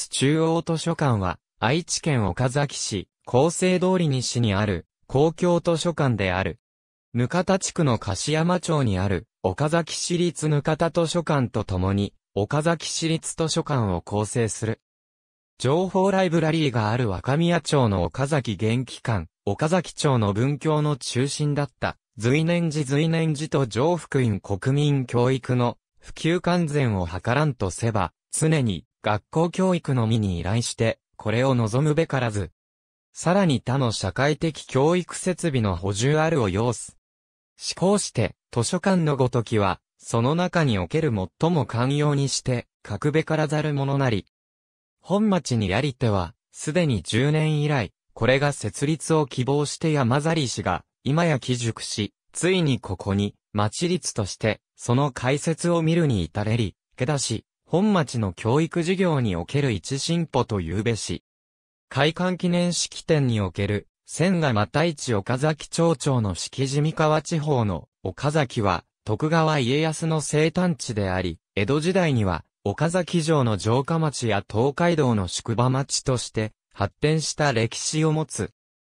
立中央図書館は、愛知県岡崎市、厚生通り西にある、公共図書館である。額田地区の樫山町にある、岡崎市立額田図書館とともに、岡崎市立図書館を構成する。情報ライブラリーがある若宮町の岡崎元気館、岡崎町の文教の中心だった、随念寺と上福院国民教育の普及完全を図らんとせば、常に学校教育のみに依頼して、これを望むべからず。さらに他の社会的教育設備の補充あるを要す。しこうして、図書館のごときは、その中における最も寛容にして、格べからざるものなり。本町にありては、すでに10年以来、これが設立を希望して山去氏が、今や帰熟し、ついにここに、町立として、その開設を見るに至れり、けだし、本町の教育事業における一進歩というべし。開館記念式典における、千賀又一岡崎町長の敷地三河地方の岡崎は、徳川家康の生誕地であり、江戸時代には、岡崎城の城下町や東海道の宿場町として、発展した歴史を持つ。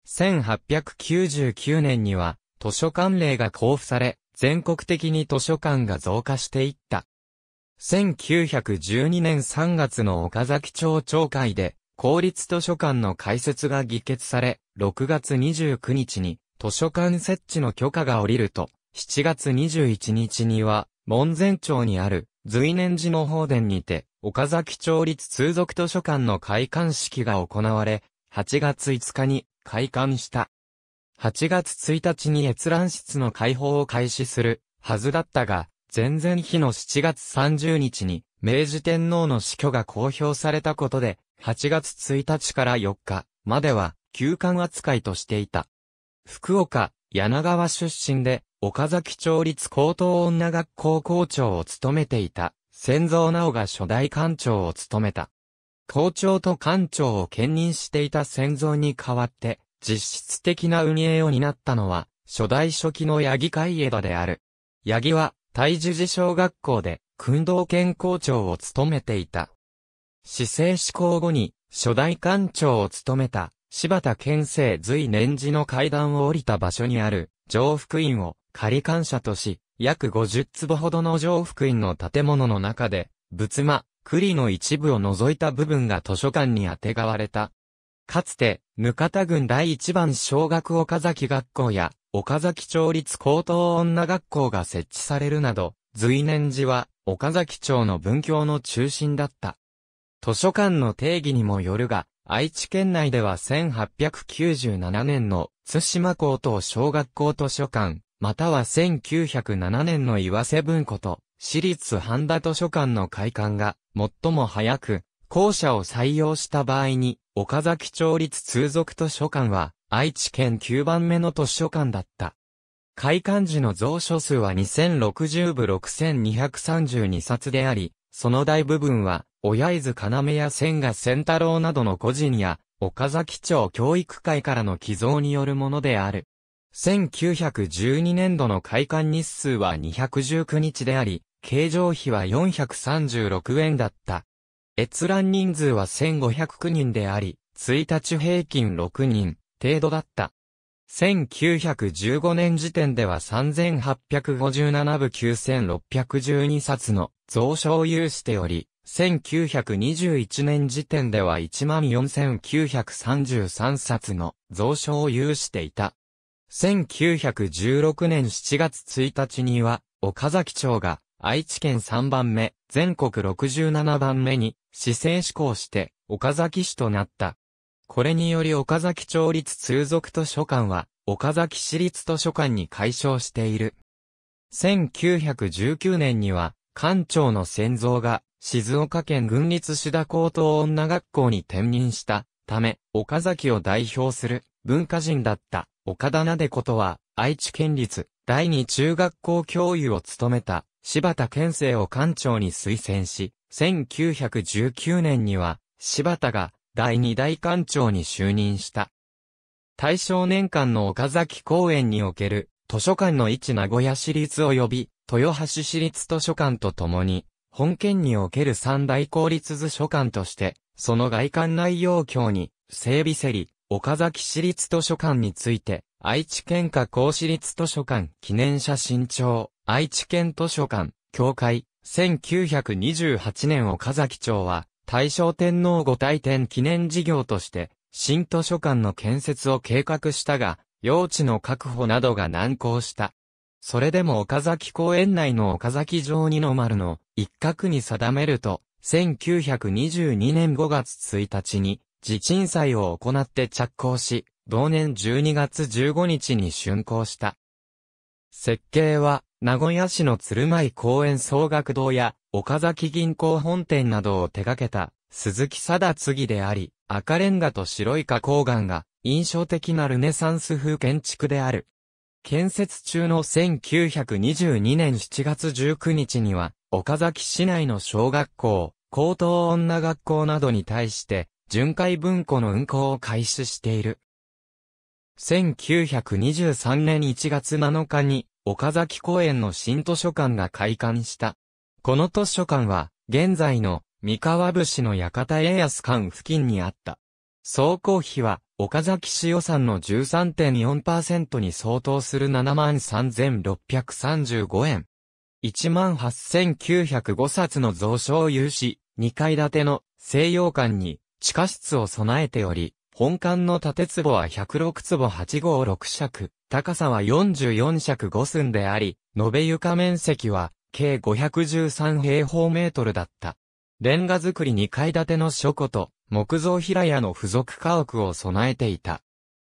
1899年には、図書館令が公布され、全国的に図書館が増加していった。1912年3月の岡崎町長会で、公立図書館の開設が議決され、6月29日に図書館設置の許可が下りると、7月21日には、門前町にある随念寺の法殿にて、岡崎町立通俗図書館の開館式が行われ、8月5日に開館した。8月1日に閲覧室の開放を開始するはずだったが、前々日の7月30日に、明治天皇の死去が公表されたことで、8月1日から4日までは休館扱いとしていた。福岡、柳川出身で岡崎町立高等女学校校長を務めていた仙蔵直が初代館長を務めた。校長と館長を兼任していた仙蔵に代わって実質的な運営を担ったのは初代書記の八木海枝である。八木は泰樹寺小学校で訓導兼校長を務めていた。市制施行後に初代館長を務めた柴田健生随念寺の階段を降りた場所にある上福院を仮館舎とし、約50坪ほどの上福院の建物の中で仏間、栗の一部を除いた部分が図書館にあてがわれた。かつて、額田郡第一番小学岡崎学校や岡崎町立高等女学校が設置されるなど、随念寺は岡崎町の文教の中心だった。図書館の定義にもよるが、愛知県内では1897年の津島高等小学校図書館、または1907年の岩瀬文庫と市立半田図書館の開館が最も早く、後者を採用した場合に、岡崎町立通俗図書館は愛知県9番目の図書館だった。開館時の蔵書数は2060部6232冊であり、その大部分は、親伊豆要や千賀千太郎などの個人や、岡崎町教育会からの寄贈によるものである。1912年度の開館日数は219日であり、計上費は436円だった。閲覧人数は1509人であり、1日平均6人程度だった。1915年時点では3857部9612冊の蔵書を有しており、1921年時点では14933冊の蔵書を有していた。1916年7月1日には、岡崎町が愛知県3番目、全国67番目に市制施行して岡崎市となった。これにより岡崎町立通俗図書館は岡崎市立図書館に改称している。1919年には館長の仙蔵が静岡県郡立志田高等女学校に転任したため岡崎を代表する文化人だった岡田撫子とは愛知県立第二中学校教諭を務めた柴田健生を館長に推薦し、1919年には柴田が第2代館長に就任した。大正年間の岡崎公園における図書館の位置名古屋市立及び豊橋市立図書館とともに、本県における三大公立図書館として、その外観内容況に、整備セリ、岡崎市立図書館について、愛知県加工市立図書館記念写真帳、愛知県図書館、協会、1928年岡崎町は、大正天皇御退典記念事業として、新図書館の建設を計画したが、用地の確保などが難航した。それでも岡崎公園内の岡崎城二の丸の一角に定めると、1922年5月1日に地鎮祭を行って着工し、同年12月15日に竣工した。設計は、名古屋市の鶴舞公園総学堂や岡崎銀行本店などを手掛けた鈴木貞次であり、赤レンガと白い花崗岩が印象的なルネサンス風建築である。建設中の1922年7月19日には、岡崎市内の小学校、高等女学校などに対して、巡回文庫の運行を開始している。1923年1月7日に、岡崎公園の新図書館が開館した。この図書館は、現在の三河節の館家康館付近にあった。総工費は、岡崎市予算の 13.4% に相当する 73,635 円。18,905 冊の蔵書を有し、2階建ての西洋館に地下室を備えており、本館の建坪は106坪856尺、高さは44尺5寸であり、延べ床面積は計513平方メートルだった。レンガ造り2階建ての書庫と、木造平屋の付属家屋を備えていた。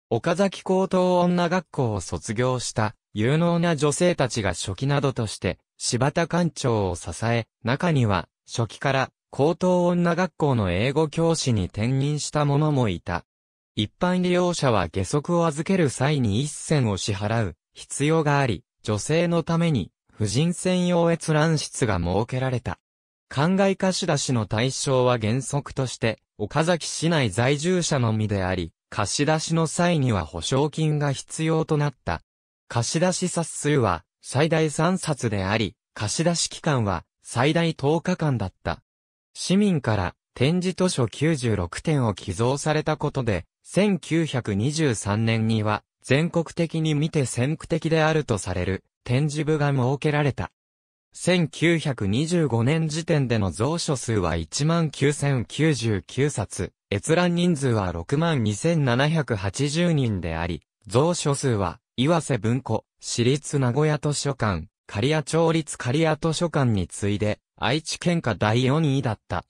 岡崎高等女学校を卒業した有能な女性たちが書記などとして柴田館長を支え、中には書記から高等女学校の英語教師に転任した者もいた。一般利用者は下足を預ける際に一銭を支払う必要があり、女性のために婦人専用閲覧室が設けられた。灌漑貸し出しの対象は原則として、岡崎市内在住者のみであり、貸し出しの際には保証金が必要となった。貸し出し冊数は最大3冊であり、貸し出し期間は最大10日間だった。市民から展示図書96点を寄贈されたことで、1923年には全国的に見て先駆的であるとされる展示部が設けられた。1925年時点での蔵書数は 19,099 冊、閲覧人数は 62,780 人であり、蔵書数は、岩瀬文庫、市立名古屋図書館、刈谷町立刈谷図書館に次いで、愛知県下第4位だった。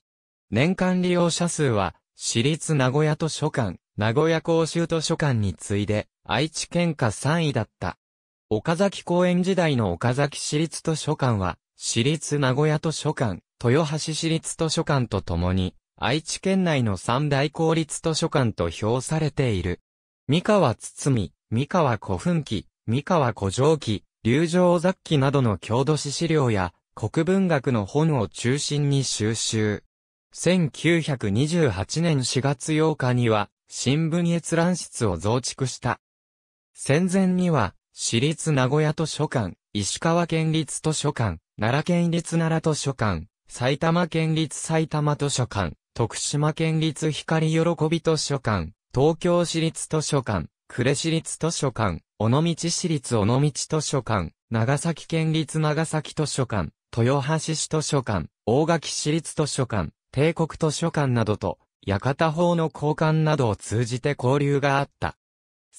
年間利用者数は、市立名古屋図書館、名古屋公衆図書館に次いで、愛知県下3位だった。岡崎公園時代の岡崎市立図書館は、市立名古屋図書館、豊橋市立図書館とともに、愛知県内の三大公立図書館と評されている。三河堤、三河古墳記、三河古城記、龍城雑記などの郷土史資料や、国文学の本を中心に収集。1928年4月8日には、新聞閲覧室を増築した。戦前には、市立名古屋図書館、石川県立図書館、奈良県立奈良図書館、埼玉県立埼玉図書館、徳島県立光喜び図書館、東京市立図書館、呉市立図書館、尾道市立尾道図書館、長崎県立長崎図書館、豊橋市図書館、大垣市立図書館、帝国図書館などと、屋形法の交換などを通じて交流があった。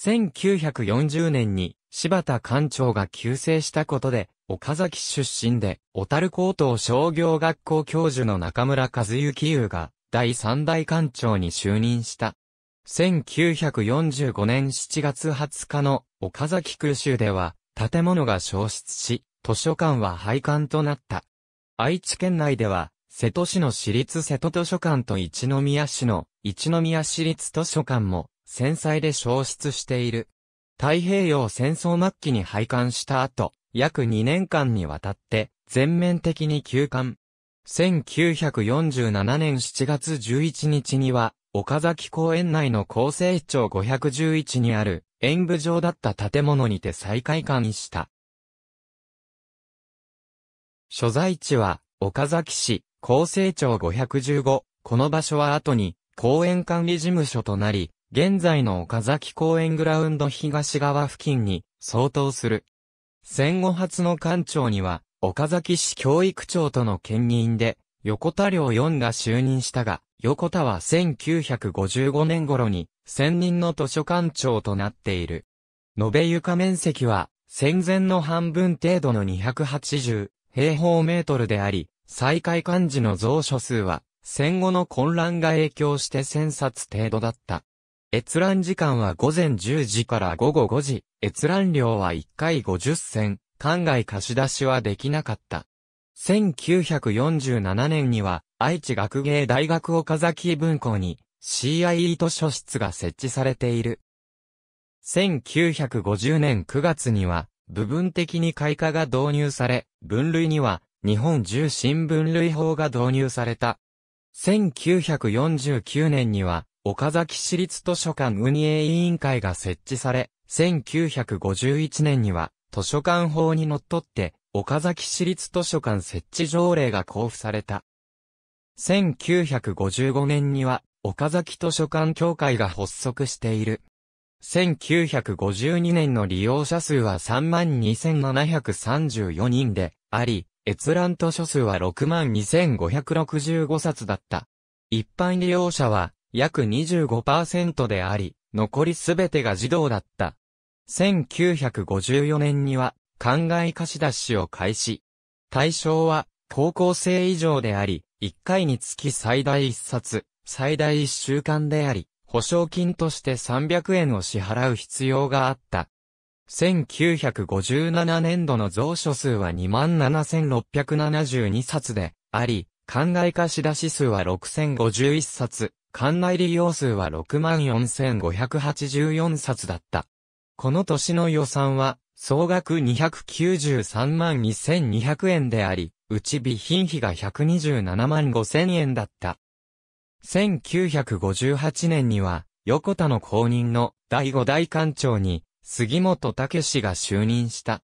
1940年に、柴田館長が急逝したことで、岡崎出身で、小樽高等商業学校教授の中村和幸優が、第3代館長に就任した。1945年7月20日の岡崎空襲では、建物が焼失し、図書館は廃館となった。愛知県内では、瀬戸市の市立瀬戸図書館と一宮市の一宮市立図書館も、戦災で焼失している。太平洋戦争末期に廃館した後、約2年間にわたって、全面的に休館。1947年7月11日には、岡崎公園内の厚生町511にある、演舞場だった建物にて再開館した。所在地は、岡崎市、厚生庁515、この場所は後に、公園管理事務所となり、現在の岡崎公園グラウンド東側付近に相当する。戦後初の館長には、岡崎市教育長との兼任で、横田良4が就任したが、横田は1955年頃に、専任の図書館長となっている。延べ床面積は、戦前の半分程度の280平方メートルであり、再開館時の蔵書数は、戦後の混乱が影響して1000冊程度だった。閲覧時間は午前10時から午後5時、閲覧料は1回50銭、館外貸し出しはできなかった。1947年には、愛知学芸大学岡崎分校に CIE 図書室が設置されている。1950年9月には、部分的に開課が導入され、分類には、日本重心分類法が導入された。1949年には、岡崎市立図書館運営委員会が設置され、1951年には、図書館法にのっとって、岡崎市立図書館設置条例が公布された。1955年には、岡崎図書館協会が発足している。1952年の利用者数は 32,734 人であり、閲覧図書数は 62,565 冊だった。一般利用者は約 25% であり、残りすべてが児童だった。1954年には、館外貸し出しを開始。対象は、高校生以上であり、1回につき最大1冊、最大1週間であり、保証金として300円を支払う必要があった。1957年度の蔵書数は 27,672 冊であり、館外貸し出し数は 6,051 冊、館内利用数は 64,584 冊だった。この年の予算は、総額 2,932,200 円であり、うち備品費が 1,275,000 円だった。1958年には、横田の後任の第5代館長に、杉本武が就任した。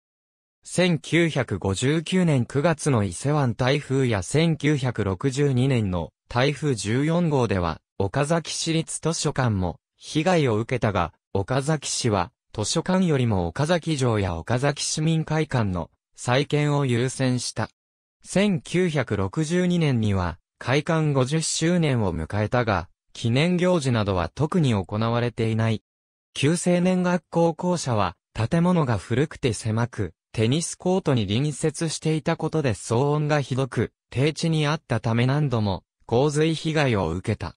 1959年9月の伊勢湾台風や1962年の台風14号では、岡崎市立図書館も被害を受けたが、岡崎市は、図書館よりも岡崎城や岡崎市民会館の再建を優先した。1962年には、開館50周年を迎えたが、記念行事などは特に行われていない。旧青年学校校舎は、建物が古くて狭く、テニスコートに隣接していたことで騒音がひどく、低地にあったため何度も洪水被害を受けた。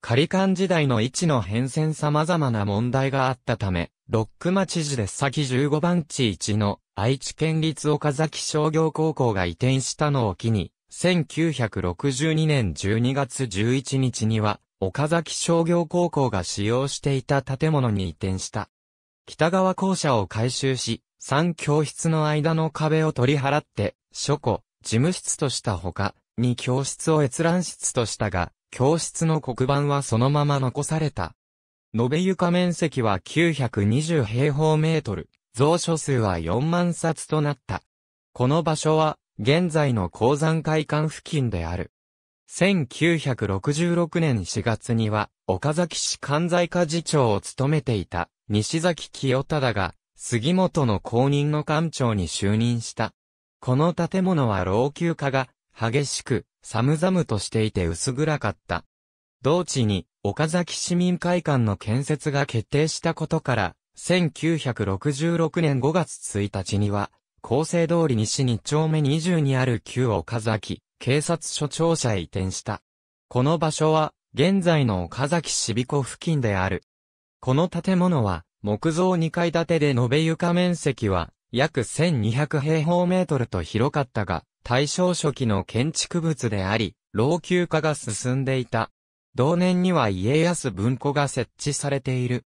仮館時代の位置の変遷様々な問題があったため、六区町市で先15番地1の愛知県立岡崎商業高校が移転したのを機に、1962年12月11日には、岡崎商業高校が使用していた建物に移転した。北側校舎を改修し、3教室の間の壁を取り払って、書庫、事務室としたほか、2教室を閲覧室としたが、教室の黒板はそのまま残された。延べ床面積は920平方メートル、蔵書数は4万冊となった。この場所は、現在の鉱山会館付近である。1966年4月には、岡崎市管財課次長を務めていた、西崎清忠が、杉本の後任の館長に就任した。この建物は老朽化が、激しく、寒々としていて薄暗かった。同地に、岡崎市民会館の建設が決定したことから、1966年5月1日には、厚生通り西2丁目20にある旧岡崎警察署庁舎へ移転した。この場所は、現在の岡崎市美湖付近である。この建物は、木造2階建てで延べ床面積は、約1200平方メートルと広かったが、大正初期の建築物であり、老朽化が進んでいた。同年には家康文庫が設置されている。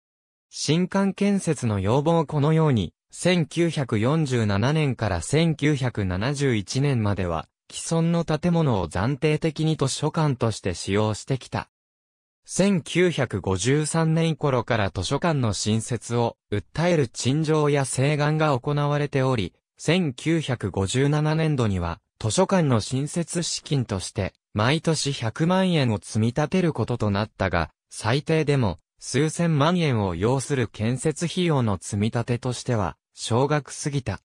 新館建設の要望このように、1947年から1971年までは、既存の建物を暫定的に図書館として使用してきた。1953年頃から図書館の新設を訴える陳情や請願が行われており、1957年度には図書館の新設資金として毎年100万円を積み立てることとなったが、最低でも数千万円を要する建設費用の積み立てとしては少額すぎた。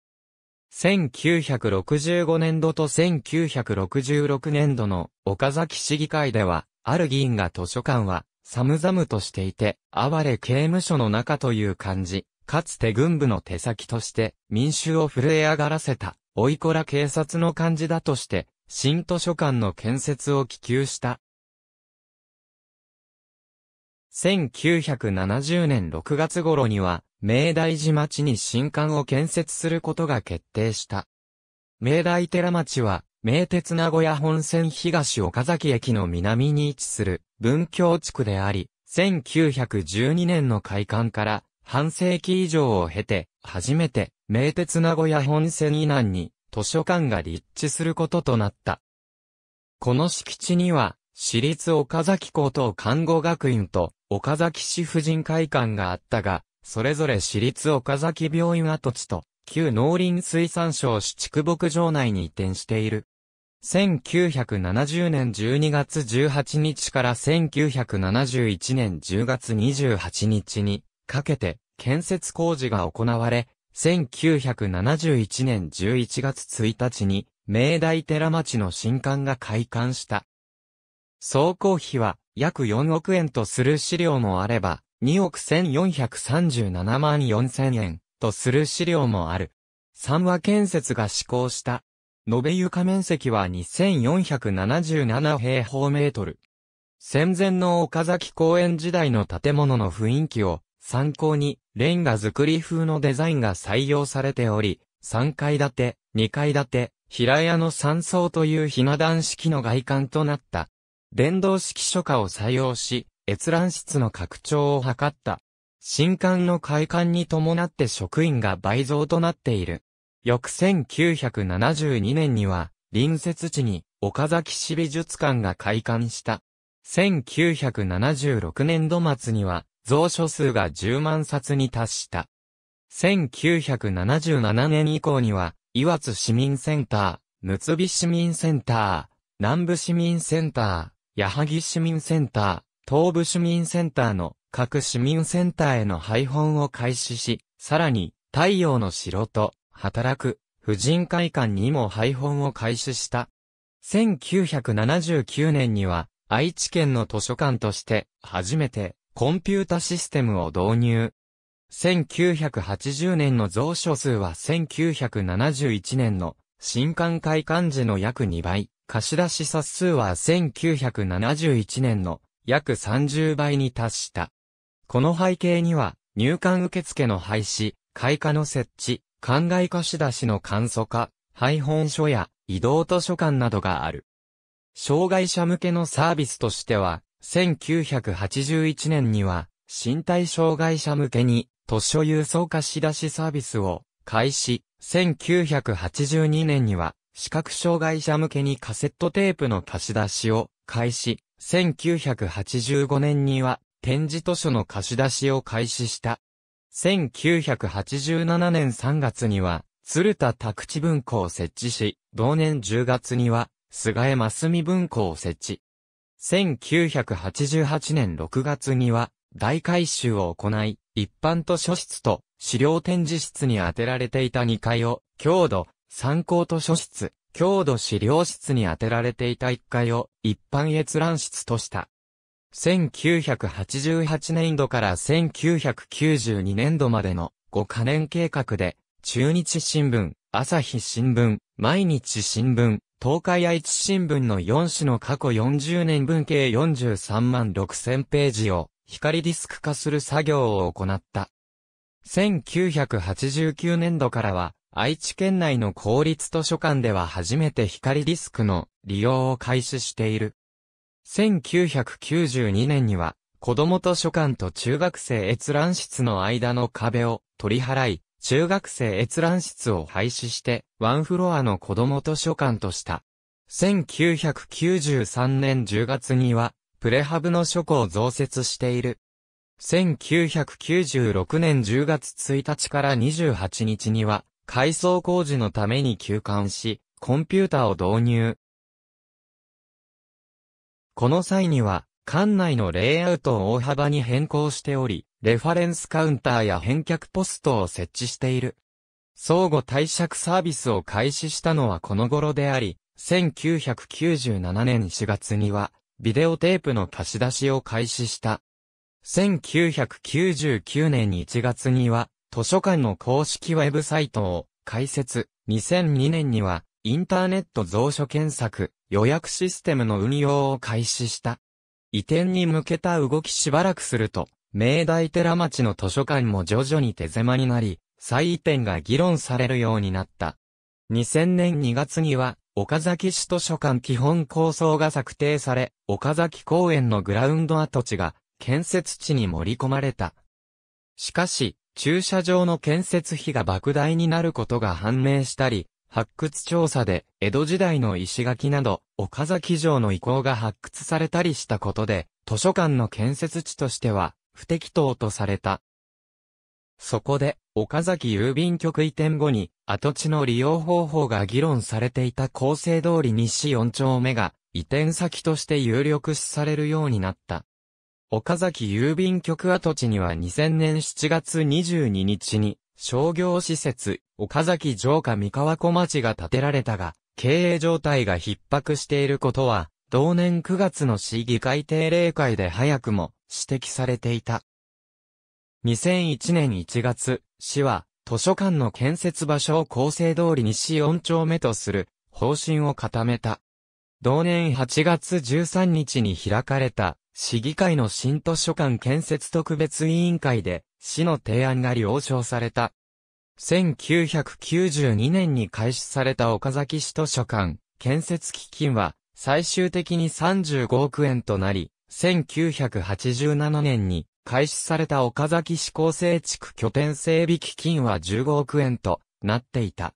1965年度と1966年度の岡崎市議会では、ある議員が図書館は寒々としていて、哀れ刑務所の中という感じ、かつて軍部の手先として民衆を震え上がらせた、おいこら警察の感じだとして、新図書館の建設を希求した。1970年6月頃には、明大寺町に新館を建設することが決定した。明大寺町は、名鉄名古屋本線東岡崎駅の南に位置する文京地区であり、1912年の開館から半世紀以上を経て、初めて名鉄名古屋本線以南に図書館が立地することとなった。この敷地には、私立岡崎高等看護学院と岡崎市婦人会館があったが、それぞれ私立岡崎病院跡地と旧農林水産省市畜牧場内に移転している。1970年12月18日から1971年10月28日にかけて建設工事が行われ、1971年11月1日に明大寺町の新館が開館した。総工費は約4億円とする資料もあれば、2億1437万4000円とする資料もある。三和建設が施行した。延べ床面積は2477平方メートル。戦前の岡崎公園時代の建物の雰囲気を参考に、レンガ造り風のデザインが採用されており、3階建て、2階建て、平屋の3層というひな壇式の外観となった。電動式書架を採用し、閲覧室の拡張を図った。新館の開館に伴って職員が倍増となっている。翌1972年には、隣接地に岡崎市美術館が開館した。1976年度末には、蔵書数が10万冊に達した。1977年以降には、岩津市民センター、六美市民センター、南部市民センター、矢作市民センター、東部市民センターの各市民センターへの配本を開始し、さらに、太陽の城と働く婦人会館にも配本を開始した。1979年には、愛知県の図書館として、初めてコンピュータシステムを導入。1980年の蔵書数は1971年の新館開館時の約2倍。貸出冊数は1971年の約30倍に達した。この背景には入館受付の廃止、開課の設置、館外貸出の簡素化、配本書や移動図書館などがある。障害者向けのサービスとしては、1981年には身体障害者向けに図書郵送貸出サービスを開始、1982年には視覚障害者向けにカセットテープの貸し出しを開始、1985年には点字図書の貸し出しを開始した。1987年3月には鶴田拓地文庫を設置し、同年10月には菅江真澄文庫を設置。1988年6月には大改修を行い、一般図書室と資料展示室に充てられていた2階を強度、参考図書室、郷土資料室に充てられていた1階を一般閲覧室とした。1988年度から1992年度までの5カ年計画で、中日新聞、朝日新聞、毎日新聞、東海愛知新聞の4紙の過去40年分計43万6000ページを光ディスク化する作業を行った。1989年度からは、愛知県内の公立図書館では初めて光ディスクの利用を開始している。1992年には、子ども図書館と中学生閲覧室の間の壁を取り払い、中学生閲覧室を廃止して、ワンフロアの子ども図書館とした。1993年10月には、プレハブの書庫を増設している。1996年10月1日から28日には、改装工事のために休館し、コンピュータを導入。この際には、館内のレイアウトを大幅に変更しており、レファレンスカウンターや返却ポストを設置している。相互貸借サービスを開始したのはこの頃であり、1997年4月には、ビデオテープの貸し出しを開始した。1999年1月には、図書館の公式ウェブサイトを開設。2002年には、インターネット蔵書検索、予約システムの運用を開始した。移転に向けた動きしばらくすると、明大寺町の図書館も徐々に手狭になり、再移転が議論されるようになった。2000年2月には、岡崎市図書館基本構想が策定され、岡崎公園のグラウンド跡地が建設地に盛り込まれた。しかし、駐車場の建設費が莫大になることが判明したり、発掘調査で江戸時代の石垣など岡崎城の遺構が発掘されたりしたことで、図書館の建設地としては不適当とされた。そこで、岡崎郵便局移転後に、跡地の利用方法が議論されていた構成通り西4丁目が、移転先として有力視されるようになった。岡崎郵便局跡地には2000年7月22日に、商業施設、岡崎城下三河小町が建てられたが、経営状態が逼迫していることは、同年9月の市議会定例会で早くも指摘されていた。2001年1月、市は図書館の建設場所を構成通り西4丁目とする方針を固めた。同年8月13日に開かれた市議会の新図書館建設特別委員会で市の提案が了承された。1992年に開始された岡崎市図書館建設基金は最終的に35億円となり、1987年に開始された岡崎市厚生地区拠点整備基金は15億円となっていた。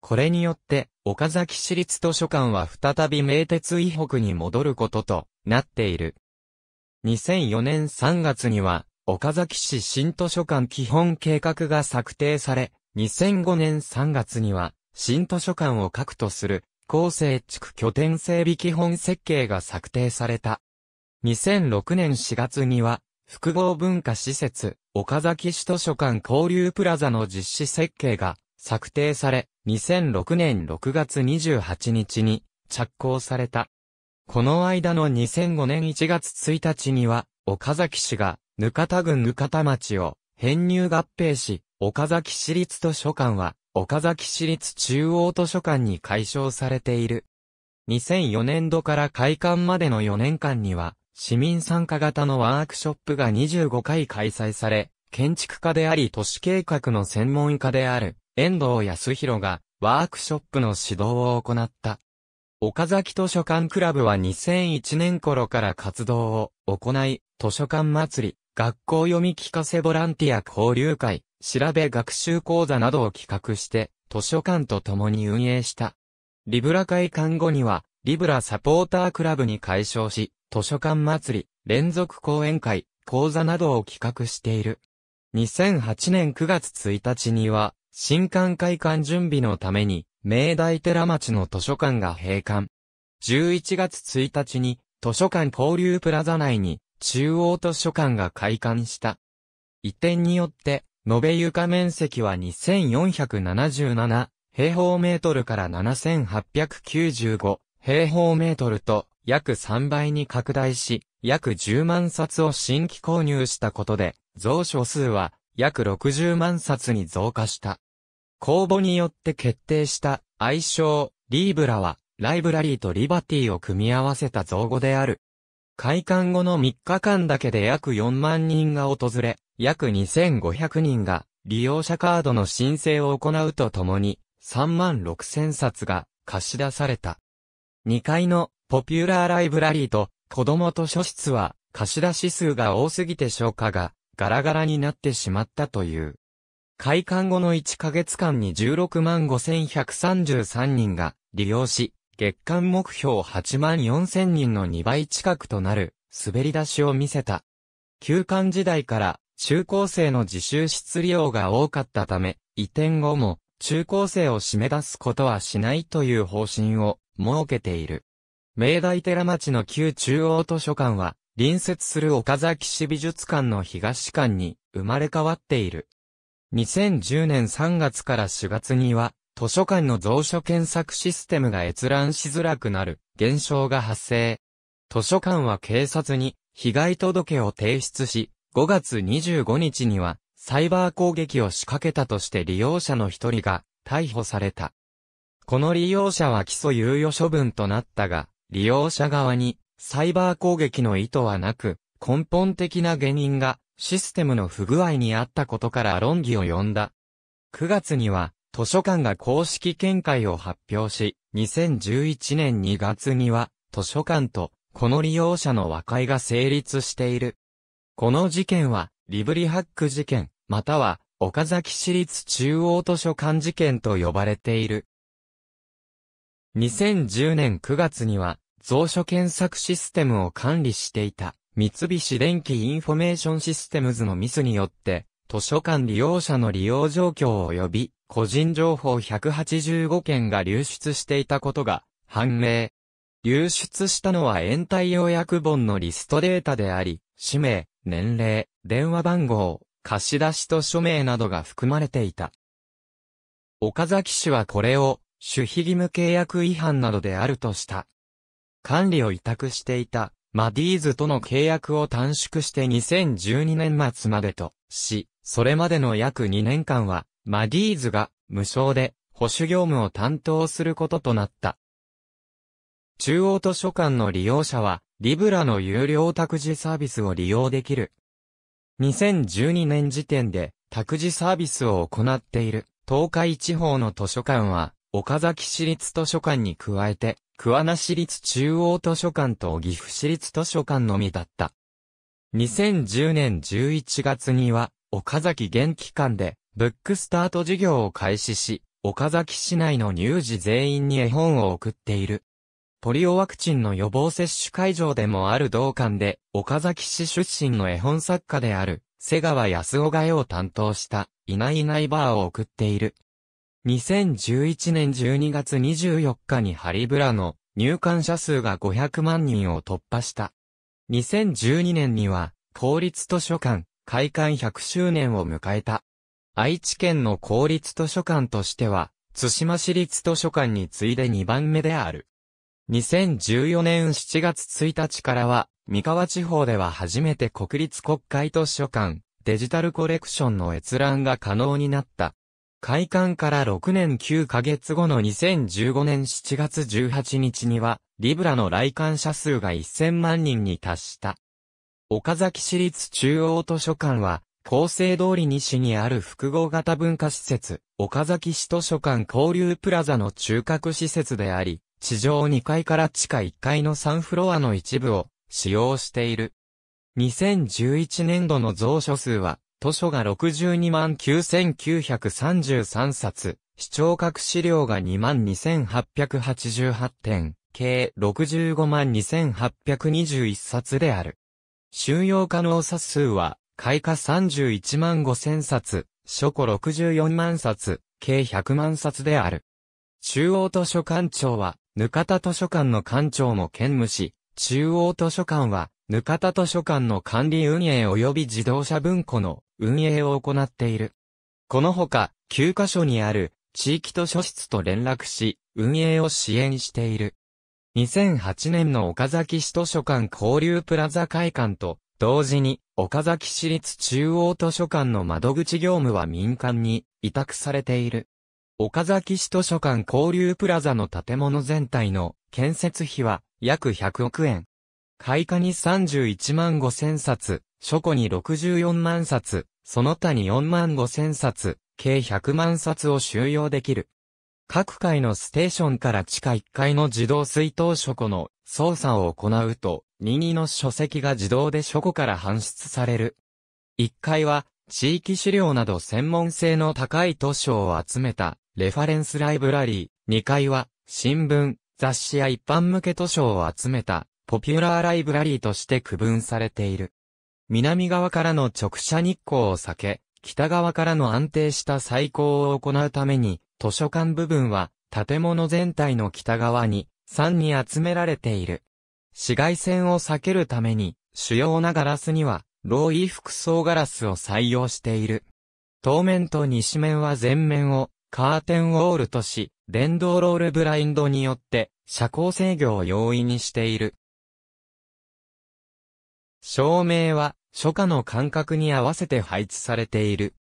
これによって、岡崎市立図書館は再び名鉄以北に戻ることとなっている。2004年3月には、岡崎市新図書館基本計画が策定され、2005年3月には、新図書館を核とする、厚生地区拠点整備基本設計が策定された。2006年4月には、複合文化施設、岡崎市図書館交流プラザの実施設計が策定され、2006年6月28日に着工された。この間の2005年1月1日には、岡崎市が額田郡額田町を編入合併し、岡崎市立図書館は岡崎市立中央図書館に改称されている。2004年度から開館までの4年間には、市民参加型のワークショップが25回開催され、建築家であり都市計画の専門家である遠藤康弘がワークショップの指導を行った。岡崎図書館クラブは2001年頃から活動を行い、図書館祭り、学校読み聞かせボランティア交流会、調べ学習講座などを企画して、図書館と共に運営した。リブラ開館後には、リブラサポータークラブに改称し、図書館祭り、連続講演会、講座などを企画している。2008年9月1日には、新館開館準備のために、明大寺町の図書館が閉館。11月1日に、図書館交流プラザ内に、中央図書館が開館した。移転によって、延べ床面積は2477平方メートルから7895平方メートルと、約3倍に拡大し、約10万冊を新規購入したことで、蔵書数は約60万冊に増加した。公募によって決定した愛称、リーブラは、ライブラリーとリバティを組み合わせた造語である。開館後の3日間だけで約4万人が訪れ、約2500人が利用者カードの申請を行うとともに、36000冊が貸し出された。2階のポピュラーライブラリーと子供図書室は貸し出し数が多すぎて消化がガラガラになってしまったという。開館後の1ヶ月間に165,133人が利用し、月間目標84,000人の2倍近くとなる滑り出しを見せた。休館時代から中高生の自習室利用が多かったため、移転後も中高生を締め出すことはしないという方針を設けている。明大寺町の旧中央図書館は、隣接する岡崎市美術館の東館に生まれ変わっている。2010年3月から4月には、図書館の蔵書検索システムが閲覧しづらくなる現象が発生。図書館は警察に被害届を提出し、5月25日にはサイバー攻撃を仕掛けたとして利用者の一人が逮捕された。この利用者は起訴猶予処分となったが、利用者側にサイバー攻撃の意図はなく、根本的な原因がシステムの不具合にあったことから論議を呼んだ。9月には、図書館が公式見解を発表し、2011年2月には、図書館とこの利用者の和解が成立している。この事件は、リブリハック事件、または、岡崎市立中央図書館事件と呼ばれている。2010年9月には、蔵書検索システムを管理していた、三菱電機インフォメーションシステムズのミスによって、図書館利用者の利用状況及び、個人情報185件が流出していたことが判明。流出したのは延滞予約本のリストデータであり、氏名、年齢、電話番号、貸出しと署名などが含まれていた。岡崎市はこれを守秘義務契約違反などであるとした。管理を委託していたマディーズとの契約を短縮して2012年末までとし、それまでの約2年間は、マディーズが無償で保守業務を担当することとなった。中央図書館の利用者はリブラの有料託児サービスを利用できる。2012年時点で託児サービスを行っている東海地方の図書館は岡崎市立図書館に加えて桑名市立中央図書館と岐阜市立図書館のみだった。2010年11月には岡崎元気館でブックスタート事業を開始し、岡崎市内の乳児全員に絵本を送っている。ポリオワクチンの予防接種会場でもある同館で、岡崎市出身の絵本作家である、瀬川康夫が絵を担当した、いないいないばあを送っている。2011年12月24日にハリブラの入館者数が500万人を突破した。2012年には、公立図書館、開館100周年を迎えた。愛知県の公立図書館としては、津島市立図書館に次いで2番目である。2014年7月1日からは、三河地方では初めて国立国会図書館、デジタルコレクションの閲覧が可能になった。開館から6年9ヶ月後の2015年7月18日には、リブラの来館者数が1000万人に達した。岡崎市立中央図書館は、厚生通り西にある複合型文化施設、岡崎市図書館交流プラザの中核施設であり、地上2階から地下1階の3フロアの一部を使用している。2011年度の蔵書数は、図書が 629,933 冊、視聴覚資料が 22,888 点、計 652,821 冊である。収容可能冊数は、開花31万5千冊、書庫64万冊、計100万冊である。中央図書館長は、額田図書館の館長も兼務し、中央図書館は、額田図書館の管理運営及び自動車文庫の運営を行っている。このほか、9カ所にある地域図書室と連絡し、運営を支援している。2008年の岡崎市図書館交流プラザ開館と、同時に、岡崎市立中央図書館の窓口業務は民間に委託されている。岡崎市図書館交流プラザの建物全体の建設費は約100億円。開花に31万5千冊、書庫に64万冊、その他に4万5千冊、計100万冊を収容できる。各階のステーションから地下1階の自動水筒書庫の操作を行うと、任意の書籍が自動で書庫から搬出される。1階は、地域資料など専門性の高い図書を集めたレファレンスライブラリー。2階は、新聞、雑誌や一般向け図書を集めたポピュラーライブラリーとして区分されている。南側からの直射日光を避け、北側からの安定した採光を行うために、図書館部分は建物全体の北側に山に集められている。紫外線を避けるために主要なガラスにはローイ複層ガラスを採用している。当面と西面は全面をカーテンウォールとし、電動ロールブラインドによって遮光制御を容易にしている。照明は初夏の間隔に合わせて配置されている。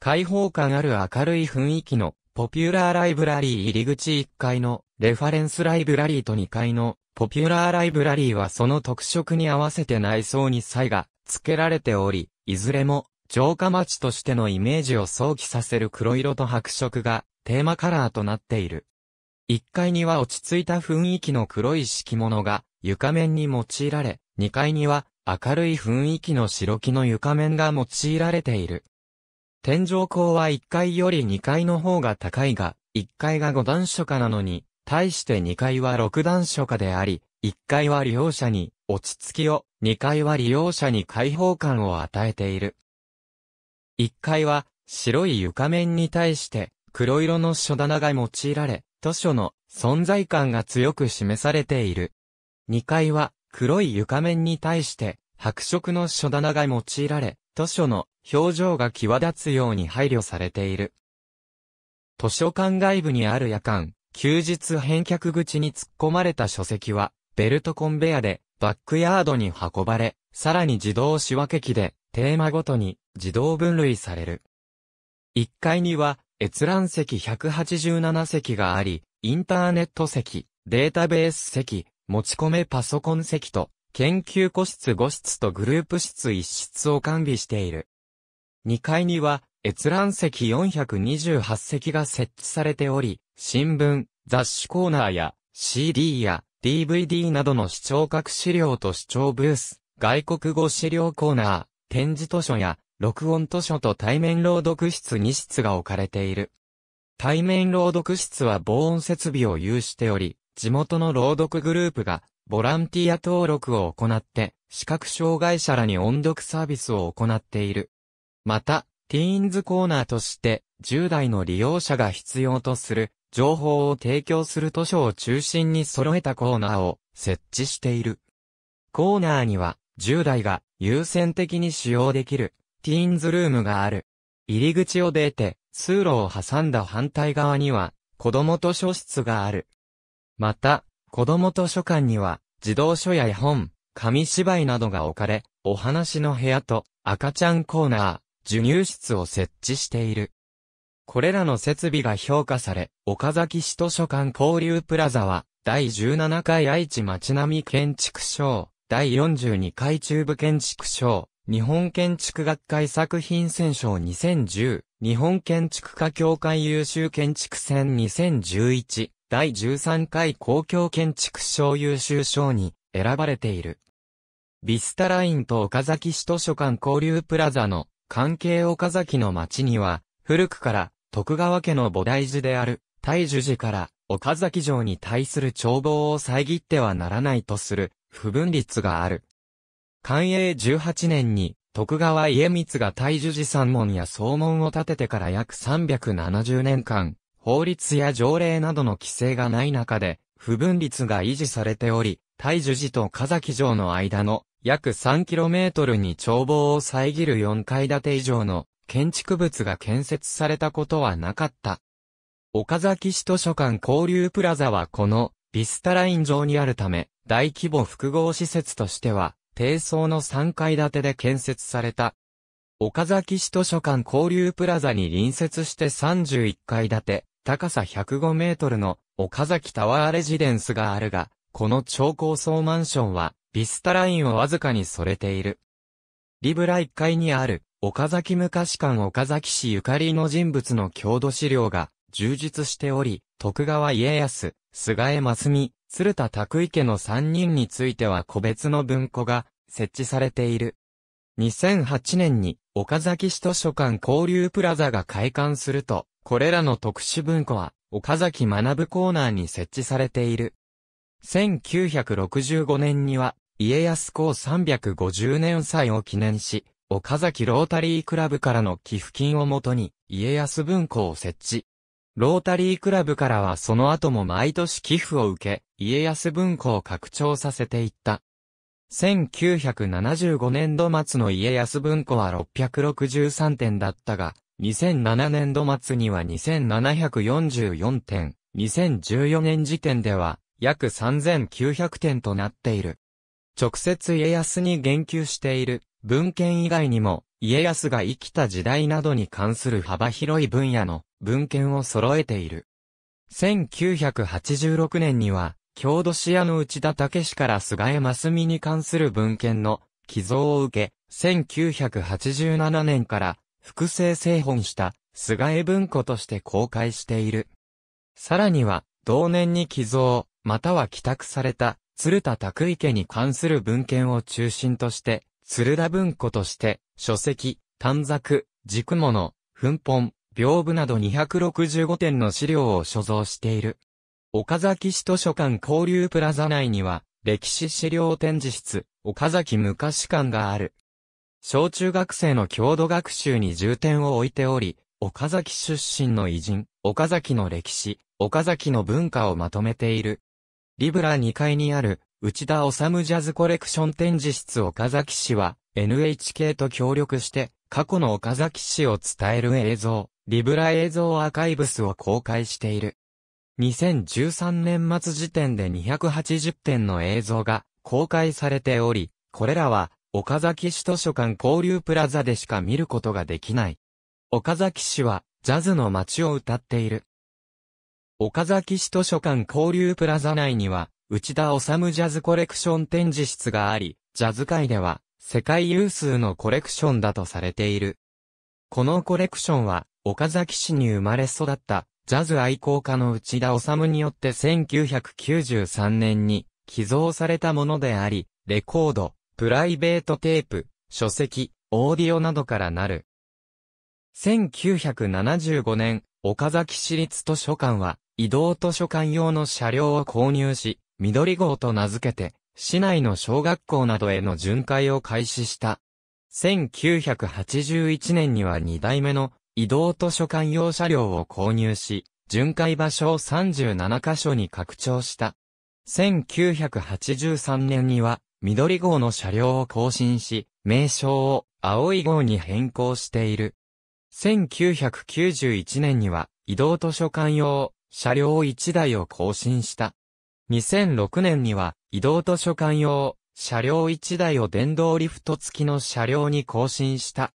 開放感ある明るい雰囲気のポピュラーライブラリー入り口1階のレファレンスライブラリーと2階のポピュラーライブラリーはその特色に合わせて内装に差異が付けられており、いずれも城下町としてのイメージを想起させる黒色と白色がテーマカラーとなっている。1階には落ち着いた雰囲気の黒い敷物が床面に用いられ、2階には明るい雰囲気の白木の床面が用いられている。天井高は1階より2階の方が高いが、1階が5段初夏なのに、対して2階は6段初夏であり、1階は利用者に落ち着きを、2階は利用者に開放感を与えている。1階は白い床面に対して黒色の書棚が用いられ、図書の存在感が強く示されている。2階は黒い床面に対して白色の書棚が用いられ、図書の表情が際立つように配慮されている。図書館外部にある夜間、休日返却口に突っ込まれた書籍は、ベルトコンベヤでバックヤードに運ばれ、さらに自動仕分け機でテーマごとに自動分類される。1階には閲覧席187席があり、インターネット席、データベース席、持ち込めパソコン席と、研究個室5室とグループ室1室を完備している。2階には閲覧席428席が設置されており、新聞、雑誌コーナーや CD や DVD などの視聴覚資料と視聴ブース、外国語資料コーナー、展示図書や録音図書と対面朗読室2室が置かれている。対面朗読室は防音設備を有しており、地元の朗読グループがボランティア登録を行って、視覚障害者らに音読サービスを行っている。また、ティーンズコーナーとして、10代の利用者が必要とする情報を提供する図書を中心に揃えたコーナーを設置している。コーナーには、10代が優先的に使用できるティーンズルームがある。入り口を出て、通路を挟んだ反対側には、子供図書室がある。また、子供図書館には、児童書や絵本、紙芝居などが置かれ、お話の部屋と赤ちゃんコーナー、授乳室を設置している。これらの設備が評価され、岡崎市図書館交流プラザは、第17回愛知町並建築賞、第42回中部建築賞、日本建築学会作品選奨2010、日本建築家協会優秀建築選2011、第13回公共建築賞優秀賞に選ばれている。ビスタラインと岡崎市図書館交流プラザの関係岡崎の町には、古くから、徳川家の菩提寺である、大樹寺から、岡崎城に対する眺望を遮ってはならないとする、不文律がある。寛永18年に、徳川家光が大樹寺山門や総門を建ててから約370年間、法律や条例などの規制がない中で、不文律が維持されており、大樹寺と岡崎城の間の、約 3km に眺望を遮る4階建て以上の、建築物が建設されたことはなかった。岡崎市図書館交流プラザはこのビスタライン上にあるため、大規模複合施設としては、低層の3階建てで建設された。岡崎市図書館交流プラザに隣接して31階建て、高さ105メートルの岡崎タワーレジデンスがあるが、この超高層マンションは、ビスタラインをわずかにそれている。リブラ1階にある。岡崎昔館岡崎市ゆかりの人物の郷土資料が充実しており、徳川家康、菅江真澄、鶴田拓井家の3人については個別の文庫が設置されている。2008年に岡崎市図書館交流プラザが開館すると、これらの特殊文庫は岡崎学コーナーに設置されている。1965年には家康公350年祭を記念し、岡崎ロータリークラブからの寄付金をもとに、家康文庫を設置。ロータリークラブからはその後も毎年寄付を受け、家康文庫を拡張させていった。1975年度末の家康文庫は663点だったが、2007年度末には2744点、2014年時点では約3900点となっている。直接家康に言及している文献以外にも、家康が生きた時代などに関する幅広い分野の文献を揃えている。1986年には、郷土史屋の内田武から菅江真澄に関する文献の寄贈を受け、1987年から複製製本した菅江文庫として公開している。さらには、同年に寄贈、または寄託された鶴田拓池に関する文献を中心として、鶴田文庫として、書籍、短冊、軸物、粉本、屏風など265点の資料を所蔵している。岡崎市図書館交流プラザ内には、歴史資料展示室、岡崎昔館がある。小中学生の郷土学習に重点を置いており、岡崎出身の偉人、岡崎の歴史、岡崎の文化をまとめている。リブラ2階にある、内田治ジャズコレクション展示室岡崎市は、NHK と協力して、過去の岡崎市を伝える映像、リブラ映像アーカイブスを公開している。2013年末時点で280点の映像が公開されており、これらは岡崎市図書館交流プラザでしか見ることができない。岡崎市はジャズの街を歌っている。岡崎市図書館交流プラザ内には内田治ジャズコレクション展示室があり、ジャズ界では世界有数のコレクションだとされている。このコレクションは岡崎市に生まれ育ったジャズ愛好家の内田治によって1993年に寄贈されたものであり、レコード、プライベートテープ、書籍、オーディオなどからなる。1975年、岡崎市立図書館は移動図書館用の車両を購入し、緑号と名付けて、市内の小学校などへの巡回を開始した。1981年には2台目の移動図書館用車両を購入し、巡回場所を37箇所に拡張した。1983年には、緑号の車両を更新し、名称を青い号に変更している。1991年には、移動図書館用車両1台を更新した。2006年には、移動図書館用車両1台を電動リフト付きの車両に更新した。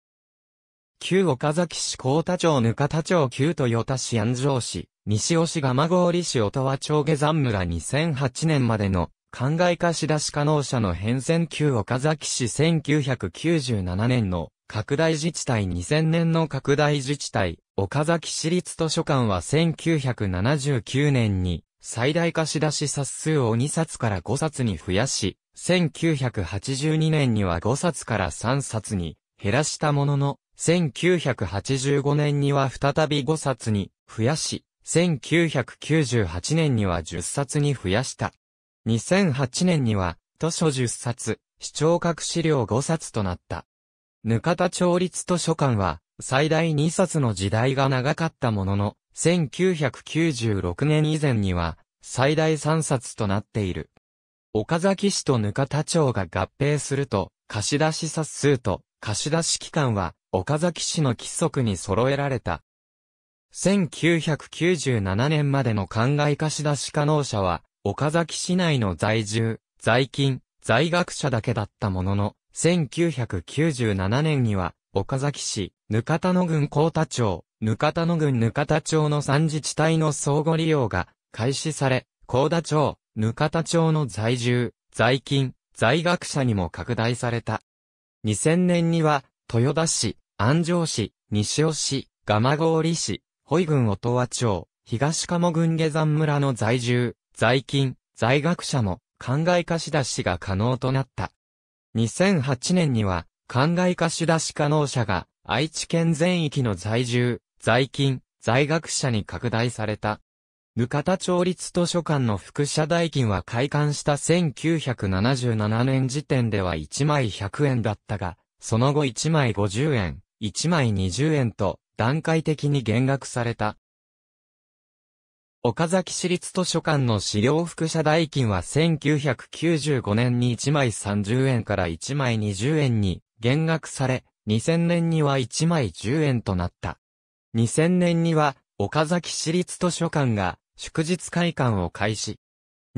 旧岡崎市幸田町額田町旧豊田市安城市、西尾市蒲郡市音羽町下山村2008年までの灌漑化仕出し可能者の変遷旧岡崎市1997年の拡大自治体2000年の拡大自治体、岡崎市立図書館は1979年に最大貸し出し冊数を2冊から5冊に増やし、1982年には5冊から3冊に減らしたものの、1985年には再び5冊に増やし、1998年には10冊に増やした。2008年には、図書10冊、視聴覚資料5冊となった。額田町立図書館は、最大2冊の時代が長かったものの、1996年以前には、最大3冊となっている。岡崎市と額田町が合併すると、貸出冊数と、貸出期間は、岡崎市の規則に揃えられた。1997年までの灌漑貸出可能者は、岡崎市内の在住、在勤、在学者だけだったものの、1997年には、岡崎市、額田野郡幸田町、額田野郡額田町の3自治体の相互利用が開始され、幸田町、額田町の在住、在勤、在学者にも拡大された。2000年には、豊田市、安城市、西尾市、蒲郡市、保井郡音羽町、東鴨郡下山村の在住、在勤、在学者も、灌漑貸出が可能となった。2008年には、灌漑貸出可能者が、愛知県全域の在住、在勤、在学者に拡大された。額田町立図書館の副社代金は開館した1977年時点では1枚100円だったが、その後1枚50円、1枚20円と段階的に減額された。岡崎市立図書館の資料複写代金は1995年に1枚30円から1枚20円に減額され、2000年には1枚10円となった。2000年には岡崎市立図書館が祝日開館を開始。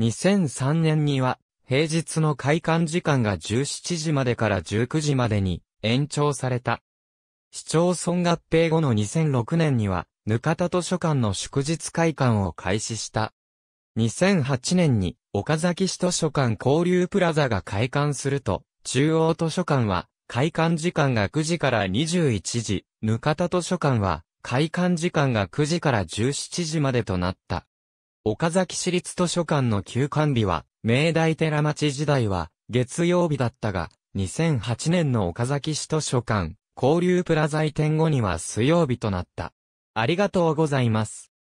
2003年には平日の開館時間が17時までから19時までに延長された。市町村合併後の2006年には額田図書館の祝日開館を開始した。2008年に岡崎市図書館交流プラザが開館すると、中央図書館は開館時間が9時から21時、額田図書館は開館時間が9時から17時までとなった。岡崎市立図書館の休館日は、明大寺町時代は月曜日だったが、2008年の岡崎市図書館交流プラザ移転後には水曜日となった。ありがとうございます。